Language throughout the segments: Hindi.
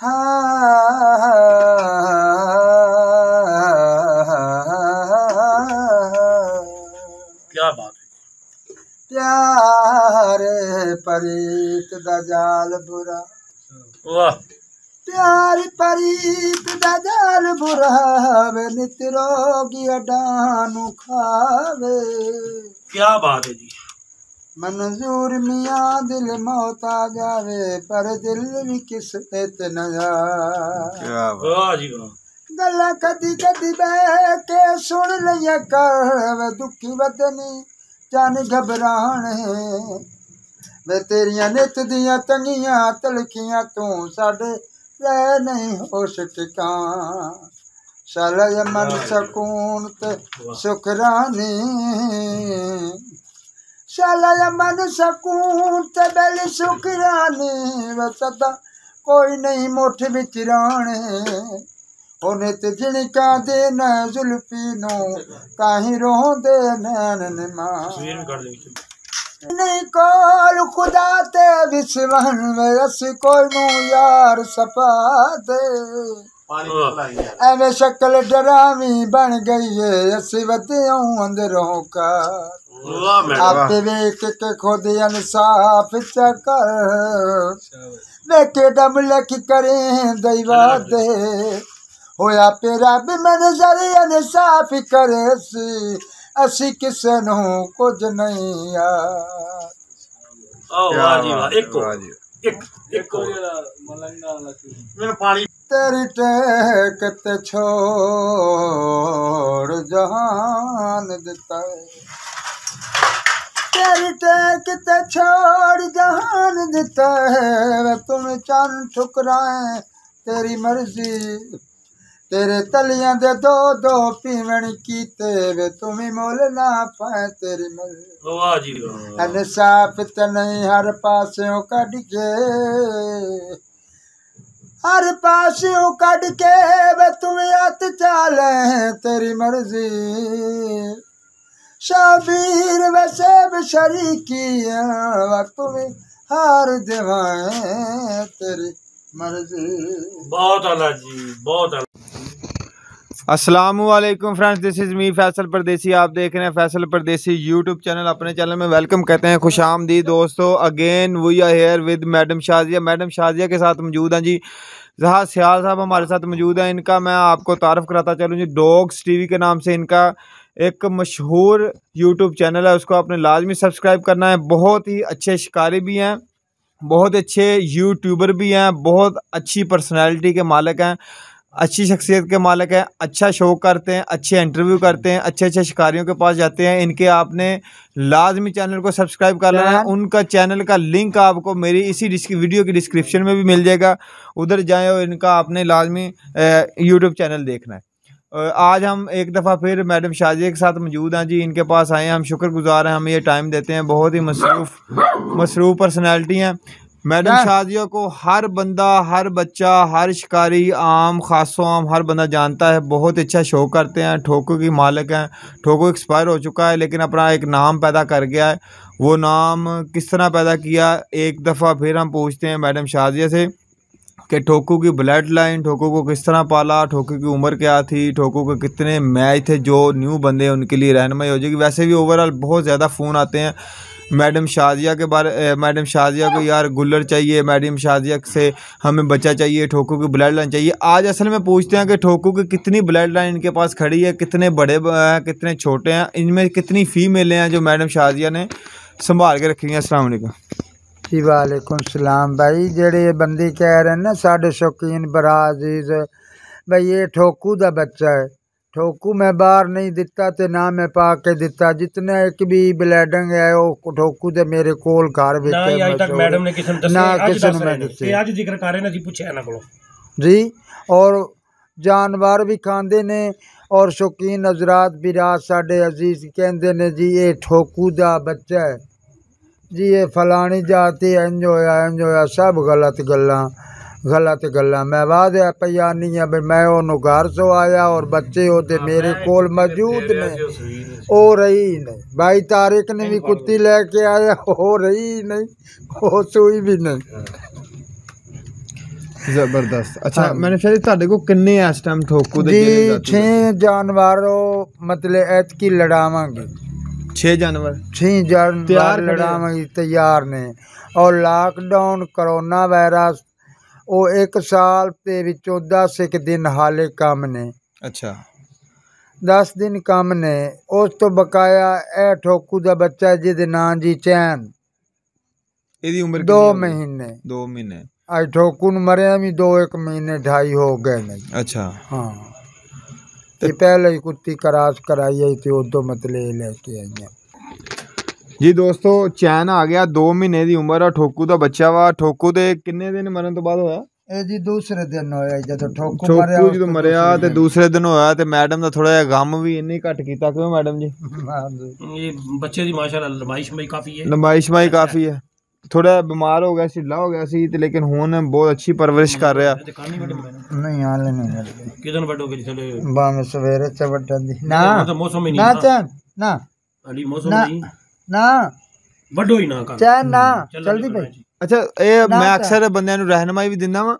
क्या बात है। प्यारे परीत दजाल बुरा, वाह, प्यारे परीत दजाल बुरा वे नित रोगी अडानु खावे। क्या बात है जी। मंजूर मियाँ दिल मौत आ जावे पर दिल भी किस इतना गला कदी कदी बह के सुन लिया कर वे दुखी वतनी जान घबराण है वे तेरिया नित दिया तंगिया तलखिया तू साडे रह नहीं हो सका शाला मन सकून ते सुखरानी शाला मन सकून ते बल सुखरानी वे सदा कोई नहीं मुठ बिच राने उन्हें ते झिणका देना जुल्फी नू ताही रोंदे नैन नहीं कोल खुदा ते विस्वान वे अस कोई नू यार सपा दे एवे शक्ल डरावी बन गई है अस वधियों अंदरों का आप वेख के खुद इंसाफ चकर देखे डम लख करें दैवा दे होया पे रब मंजर इंसाफ करे सी असी किसे नु कुछ नहीं यार। वाह जी वाह। एक एक एक मलंगा मेरा पानी तेरी टेक ते छोड़ जहान देता है तेरी टेक ते छोड़ जहान देता है तुम चंद ठुकराए तेरी मर्जी तेरे तलिया दे दो दो पीवण की तेरे तुम्हें मोल ना पाए तेरी मर्जी इंसाफ ते नहीं हर पास्यों कट के हर पास्यों कट के वे तुम्हें हथ चाले तेरी मर्जी शबीर वैसे शरीकिया तुम्हें हार देवाएं तेरी मर्जी। बहुत अला जी बहुत अला। अस्सलामुअलैकुम friends, this is me Faisal Pardesi. आप देख रहे हैं फैसल परदेसी यूट्यूब चैनल। अपने चैनल में वेलकम कहते हैं, खुश आमदी दोस्तों। Again we are here with madam Shazia. Madam Shazia के साथ मौजूद हैं जी जहाँ सियाल साहब हमारे साथ मौजूद हैं। इनका मैं आपको तारफ़ कराता चलूँ जी, डॉग्स टीवी के नाम से इनका एक मशहूर यूट्यूब चैनल है, उसको आपने लाजमी सब्सक्राइब करना है। बहुत ही अच्छे शिकारी भी हैं, बहुत अच्छे यूट्यूबर भी हैं, बहुत अच्छी पर्सनालिटी के मालिक हैं, अच्छी शख्सियत के मालिक हैं, अच्छा शो करते हैं, अच्छे इंटरव्यू करते हैं, अच्छे अच्छे शिकारियों के पास जाते हैं। इनके आपने लाजमी चैनल को सब्सक्राइब कर लेना है। उनका चैनल का लिंक आपको मेरी इसी वीडियो की डिस्क्रिप्शन में भी मिल जाएगा, उधर जाएँ और इनका आपने लाजमी यूट्यूब चैनल देखना है। आज हम एक दफ़ा फिर मैडम शाजिया के साथ मौजूद हैं जी, इनके पास आए हैं, हम शुक्रगुजार हैं, हमें ये टाइम देते हैं। बहुत ही मसरूफ़ पर्सनालिटी हैं। मैडम शाजिया को हर बंदा, हर बच्चा, हर शिकारी, आम खासो आम, हर बंदा जानता है। बहुत अच्छा शो करते हैं। टोकू की मालिक हैं। टोकू एक्सपायर हो चुका है लेकिन अपना एक नाम पैदा कर गया है। वो नाम किस तरह पैदा किया, एक दफ़ा फिर हम पूछते हैं मैडम शाजिया से कि टोकू की ब्लड लाइन, टोकू को किस तरह पाला, टोकू की उम्र क्या थी, टोकू के कितने मैच थे जो न्यू बंदे हैं उनके लिए रहनुमाई हो जाएगी। वैसे भी ओवरऑल बहुत ज़्यादा फ़ोन आते हैं मैडम शाजिया के बारे, मैडम शाजिया को यार गुल्लर चाहिए, मैडम शाजिया से हमें बच्चा चाहिए, टोकू की ब्लड लाइन चाहिए। आज असल में पूछते हैं कि टोकू की कितनी ब्लड लाइन इनके पास खड़ी है, कितने बड़े हैं, कितने छोटे हैं, इनमें कितनी फीमेलें हैं जो मैडम शाजिया ने संभाल के रखी हैं। अस्सलाम वालेकुम जी। वालेकुम सलाम भाई। जेड़े बंदी कह रहे हैं ना साढ़े शौकीन बड़ा अजीज भाई, ये ठोकू दा बच्चा है। ठोकू मैं बाहर नहीं दिता ते ना मैं पा के दिता, जितना एक भी ब्लैडंग है वो ठोकू दे मेरे कोल घर विच ना किसी ने दस्से आज जिक्र कर रहे ना जी, पूछे ना कोलो जी। और जानवर भी खांदे ने और शौकीन हजरात भी रात साढ़े अजीज कहंदे ने जी ये ठोकू दा बच्चा है जी, ये फलानी जाती इंज होया इंज होया, सब गलत गल्लां मैं वादा पिया नहीं है भाई। मैं उन्होंने घर से आया और बच्चे होते मेरे कोल मौजूद ने हो रही नहीं भाई। तारिक ने भी कुत्ती लेके आया, हो रही नहीं, हो सुई भी नहीं। जबरदस्त। अच्छा मैंने शायद ਤੁਹਾਡੇ ਕੋ ਕਿੰਨੇ ਇਸ ਟਾਈਮ ਠੋਕੂ ਦੇ ਜਿਹੜੇ 6 ਜਾਨਵਰੋ ਮਤਲਬ ਐਤ ਕੀ ਲੜਾਵਾਂਗੇ 6 ਜਾਨਵਰ 6 ਜਾਨਵਰ ਲੜਾਵਾਂਗੇ ਤਿਆਰ ਨੇ। ਔਰ ਲਾਕਡਾਊਨ ਕਰੋਨਾ ਵਾਇਰਸ ਉਹ 1 ਸਾਲ ਤੇ ਵਿੱਚੋਂ 10 ਇੱਕ ਦਿਨ ਹਾਲੇ ਕੰਮ ਨੇ। अच्छा 10 दिन काम ने उस तो बकाया ए ठोकू दा बच्चा जिद नां जी चैन एदी उम्र 2 महीने आ ठोकू न मरे भी 2 एक महीने ढाई हो गए नहीं। अच्छा हाँ ते पहले ही कुत्ती करास कराई आई थी उदो मतलब लेके आई है जी। दोस्तों चैन आ गया 2 महीने की उम्र ठोकू दा बच्चा वा। ठोकू दे किन्ने दिन मरन तो बाद होया जी? दूसरे दिन होया जब ठोकू जो मरिया ते दूसरे दिन होया ते मैडम दा थोड़ा गम भी इन्नी घट कीता। क्यों मैडम जी? ये बच्चे दी माशाल्लाह लंबाई शमाई काफी है। थोड़ा बीमार हो गया सी, ढिल्ला हो गया सी ते लेकिन हुन बहुत अच्छी परवरिश कर रहा नहीं। हाल नहीं किदन बड्डो के चले बा में सवेरे च बड्डन दी ना मौसम ही नहीं ना चैन ना अली मौसम नहीं ना बड्डो ही ना चैन ना जल्दी पे। अच्छा ये मैं अक्सर बंदे नूं रहनुमाई भी दिंदा वां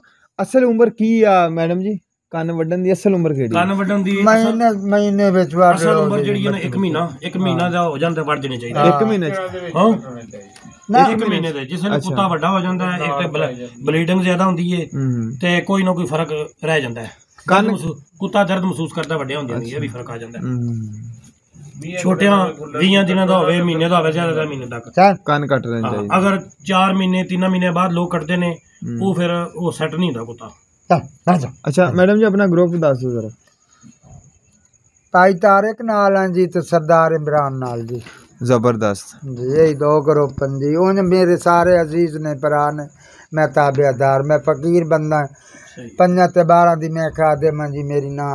असल उम्र की आ मैडम जी कान वड्डन दी असल उम्र केड़ी? कान वड्डन दी महीने विच वार असल उम्र जेड़ी है ना 1 महीना दा हो जांदा वड्ड देने चाहिदा। 1 महीने हां ना 1 महीने दा जिस ने कुत्ता वड्डा हो जांदा है एक ते ब्लीडिंग ज्यादा होंदी है ते कोई ना कोई फर्क रह जांदा है। कान कुत्ता दर्द महसूस करदा वड्डे होंदे नहीं ये भी फर्क आ जांदा है। छोटिया 20 दिन का हो महीने का हो ज्यादा महीने तक कान कट रहे। अगर 4 महीने 3 महीने बाद लोग कटते हैं वो फिर वो सेट नहीं होता कुत्ता। अच्छा मैडम जी अपना ग्रुप दस दो जरा। ताई तारिक नाल हैं जी तो सरदार इमरान नाल जी। जबरदस्त जी यही 2 ग्रुप हैं जी। उन मेरे सारे अजीज ने भरा ने मैं ताबेदार मैं फकीर बंदा 5 ते 12 दिन मैं खादम जी। मेरी ना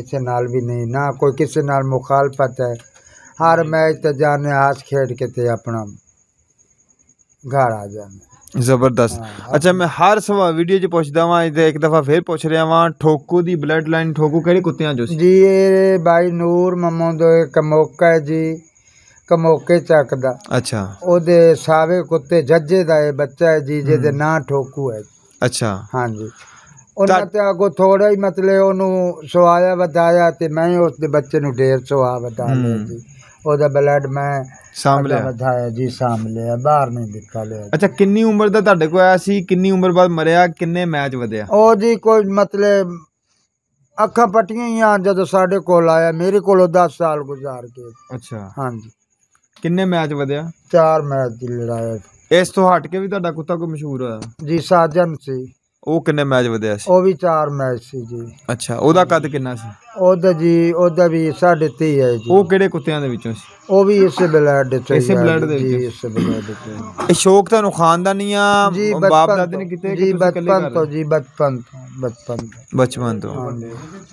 किसी नाल भी नहीं ना कोई किसी नाल मुखालफत है। हर मैच तो जाने हाथ खेड के ते अपना घर आ जाने। जबरदस्त। अच्छा मैं हर सवा वीडियो च पूछदा वां एक दफा फिर पूछ रहा वां ठोकू दी ब्लड लाइन ठोकू केड़े कुत्तियां जो जी? ये भाई नूर ममो दो कमोका है जी कमोके चक दा। अच्छा ओदे सावे कुत्ते जज्जे दा बच्चा है जी जेदे नां ठोकू है। अच्छा हां जी अगो थोड़ा ही मतलब ओनू सवाया बताया ते मैं उसके बच्चे नू 150 बता लिया जी। ओदा ब्लड मैं सामभ लिया बताया जी सामभ लिया बाहर नहीं दिखा लिया। अच्छा किन्नी उम्र दा तुहाडे कोल आया सी? किन्नी उम्र बाद मरिया? किन्ने मैच वधिया? ओ जी कोई मतलब अखा पट्टियां ही आ जदों साडे कोल आया मेरे कोलों 10 साल गुजार के। अच्छा हां जी किन्ने मैच वधिया? 4 मैच लड़ाया। इस तो हट के भी तुहाडा कुत्ता कोई मशहूर होया जी? साजन सी ਉਹ ਕਿੰਨੇ ਮੈਚ ਵਧਿਆ ਸੀ? ਉਹ ਵੀ 4 ਮੈਚ ਸੀ ਜੀ। ਅੱਛਾ ਉਹਦਾ ਕੱਦ ਕਿੰਨਾ ਸੀ? ਉਹਦਾ ਜੀ ਉਹਦਾ ਵੀ 3.5 ਹੈ ਜੀ। ਉਹ ਕਿਹੜੇ ਕੁੱਤਿਆਂ ਦੇ ਵਿੱਚੋਂ ਸੀ? ਉਹ ਵੀ ਇਸੇ ਬਲੱਡ ਚ ਇਸੇ ਬਲੱਡ ਦੇ ਵਿੱਚ ਇਸੇ ਬਲੱਡ ਚ। ਇਹ ਸ਼ੌਕ ਤੁਹਾਨੂੰ ਖਾਨਦਾਨੀਆਂ ਬਾਪ ਦਾਦੇ ਨੇ ਕਿਤੇ ਜੀ? ਬਚਪਨ ਤੋਂ।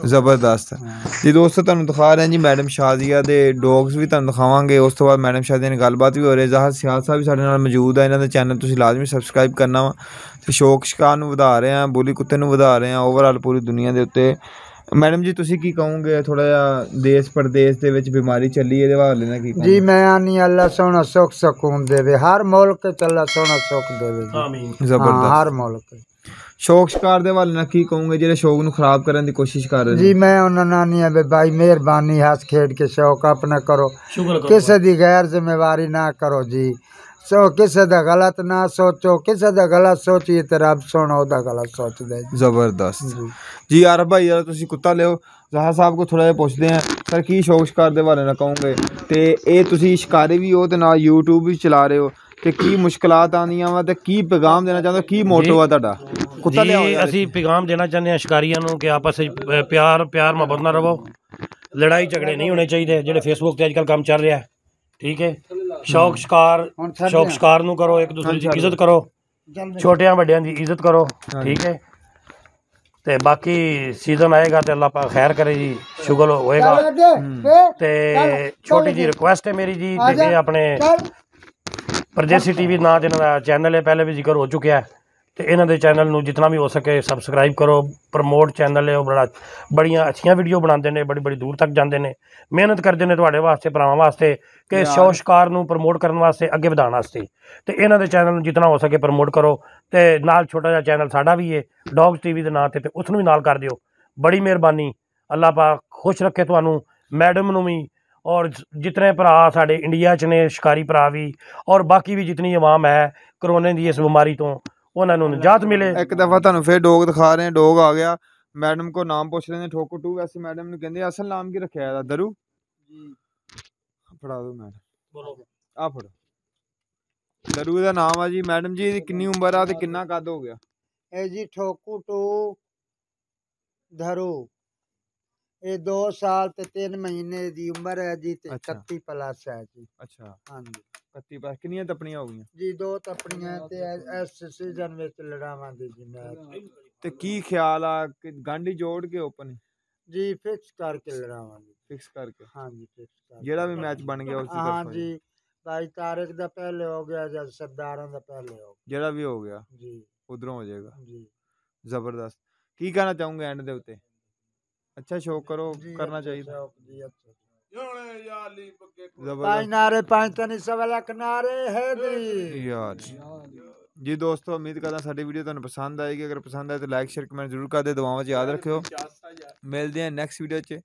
ਜ਼ਬਰਦਸਤ ਜੀ। ਦੋਸਤੋ ਤੁਹਾਨੂੰ ਦਿਖਾ ਰਹੇ ਹਾਂ ਜੀ ਮੈਡਮ ਸ਼ਾਜ਼ੀਆ ਦੇ ਡੌਗਸ ਵੀ ਤੁਹਾਨੂੰ ਦਿਖਾਵਾਂਗੇ। ਉਸ ਤੋਂ ਬਾਅਦ ਮੈਡਮ ਸ਼ਾਜ਼ੀਆ ਨਾਲ ਗੱਲਬਾਤ ਵੀ ਹੋ ਰਹੀ ਹੈ। ਜਹਾਂ ਸਿਆਲ ਸਾਹਿਬ ਵੀ ਸਾਡੇ ਨਾਲ ਮੌਜੂਦ ਆ। ਇਹਨਾਂ ਦਾ ਚੈਨਲ ਤੁਸੀਂ ਲਾਜ਼ਮੀ ਸਬਸਕ੍ਰਾਈਬ ਕਰਨਾ ਵਾ। ਸ਼ੌਕ ਸ਼ਿਕਾਰ ਨੂੰ ਵਧਾ ਰਹੇ ਆ, ਬੋਲੀ ਕੁੱਤੇ ਨੂੰ ਵਧਾ ਰਹੇ ਆ ਓਵਰਆਲ ਪੂਰੀ ਦੁਨੀਆ ਦੇ ਉੱਤੇ। मैडम जी तुसी की कहोगे थोड़ा जा देश प्रदेश दे विच बीमारी चली है हवाले ना की? जी मैं आनी अल्लाह सोना सुख सकून देवे हर मुल्क अल्लाह सोना सुख देवे जी। आमीन। जबरदस्त। हर मुल्क शौक शिकार दे हवाले ना की कहोगे जेडे शौक नू खराब करने की कोशिश कर रहे जी? मैं उन्हां नाल नहीं है भाई मेहरबानी हस खेड के शौक अपना करो किसी दी गैर जिम्मेवारी ना करो जी। सो किसी दा गलत ना सोचो किसी दा गलत सोचिए ते रब सुनो ओदा गलत सोच दे। जबरदस्त जी। यार भाई यार तुसी कुत्ता लियो। जहाँ साहब को थोड़ा जिहा पुछदे हैं सर की शौक शिकार दे बारे ना कहोगे ते ए तुसी शिकारी भी हो ते ना यूट्यूब भी चला रहे हो ते की मुश्किलात आंदियां वा ते की पैगाम देना चाहंदे हो की मोटिव आ तुहाडा? कुत्ता लियो असीं पैगाम देना चाहंदे हां शिकारियां नूं कि आपस विच प्यार मुहब्बत नाल रहो। लड़ाई झगड़े नहीं होने चाहिए जिहड़े फेसबुक ते अजकल काम चल रहा है। ठीक है शौक शिकार नू करो, एक दूसरे की इज्जत करो, छोटिया बड़ियां की इज्जत करो। ठीक है ते बाकी सीजन आएगा तो अल्लाह पाक खैर करे जी। शुगल होएगा ते छोटी जी रिक्वेस्ट है मेरी जी जे अपने परदेसी टीवी नां दे चैनल है पहले भी जिक्र हो चुका है तो इन्हां दे चैनल नू जितना भी हो सके सब्सक्राइब करो। प्रमोट चैनल है बड़ा बड़िया अच्छिया वीडियो बनाते हैं बड़ी बड़ी दूर तक जाते हैं मेहनत करते हैं तुहाडे वास्ते भरावां वास्ते कि शौक शिकार नू प्रमोट करने वास्ते अगे वधाउण वास्ते। तो इन्हां दे चैनल नू जितना हो सके प्रमोट करो ते नाल छोटा जा चैनल साड़ा भी है डॉग टीवी के नाँ से, तो उसनू भी नाल कर दियो। बड़ी मेहरबानी, अल्लाह पाक खुश रखे तुहानू, मैडम नू भी, और जितने भरा साढ़े इंडिया च ने शिकारी भरा भी, और बाकी भी जितनी अवाम है करोने की इस बीमारी तो उन्होंने निजात मिले। एक दफ़ा तुहानू फिर डॉग दिखा रहे हैं, डॉग आ गया। मैडम को नाम पूछ रहे हैं ठोकू टू, वैसे मैडम ने कहते असल नाम की रखे है दरू फड़ा दो मैडम, बोलो आ फड़ो दरू का नाम है जी। मैडम जी कितनी उम्र है ते कितना कद हो गया? ए जी ठोकू टू धरू ये 2 साल ते 3 महीने की उम्र है जी, 31 प्लस है जी। अच्छा हाँ जी, 31 प्लस। कितनी तपनियां हो गई जी? 2 तपनियां इस सीजन में लड़ावांगे जी। मैं ते की ख्याल आ कि गांडी जोड़ के ओपन जी फिक्स करके लड़ावांगे, फिक्स करके हाँ जी, फिक्स करके जेड़ा भी मैच बन गया उसी हाँ जी। 22 तारीख दा पहले हो गया या सरदारां दा पहले हो गया, जेड़ा भी हो गया जी उधरों हो जाएगा जी। जबरदस्त, की कहना चाहूंगा एंड दे उते? अच्छा शौक करो, करना चाहिए। जी दोस्तों, उम्मीद करता साडी वीडियो तुहानू पसंद आएगी। अगर पसंद आए तो लाइक शेयर कमेंट जरूर कर दे। दुआवां च याद रखियो, मिलदे हैं नेक्स्ट वीडियो च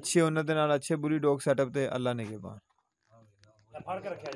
अच्छी उन्नत अच्छे बुरी डॉग सेटअप ते। अल्लाह ने के बाद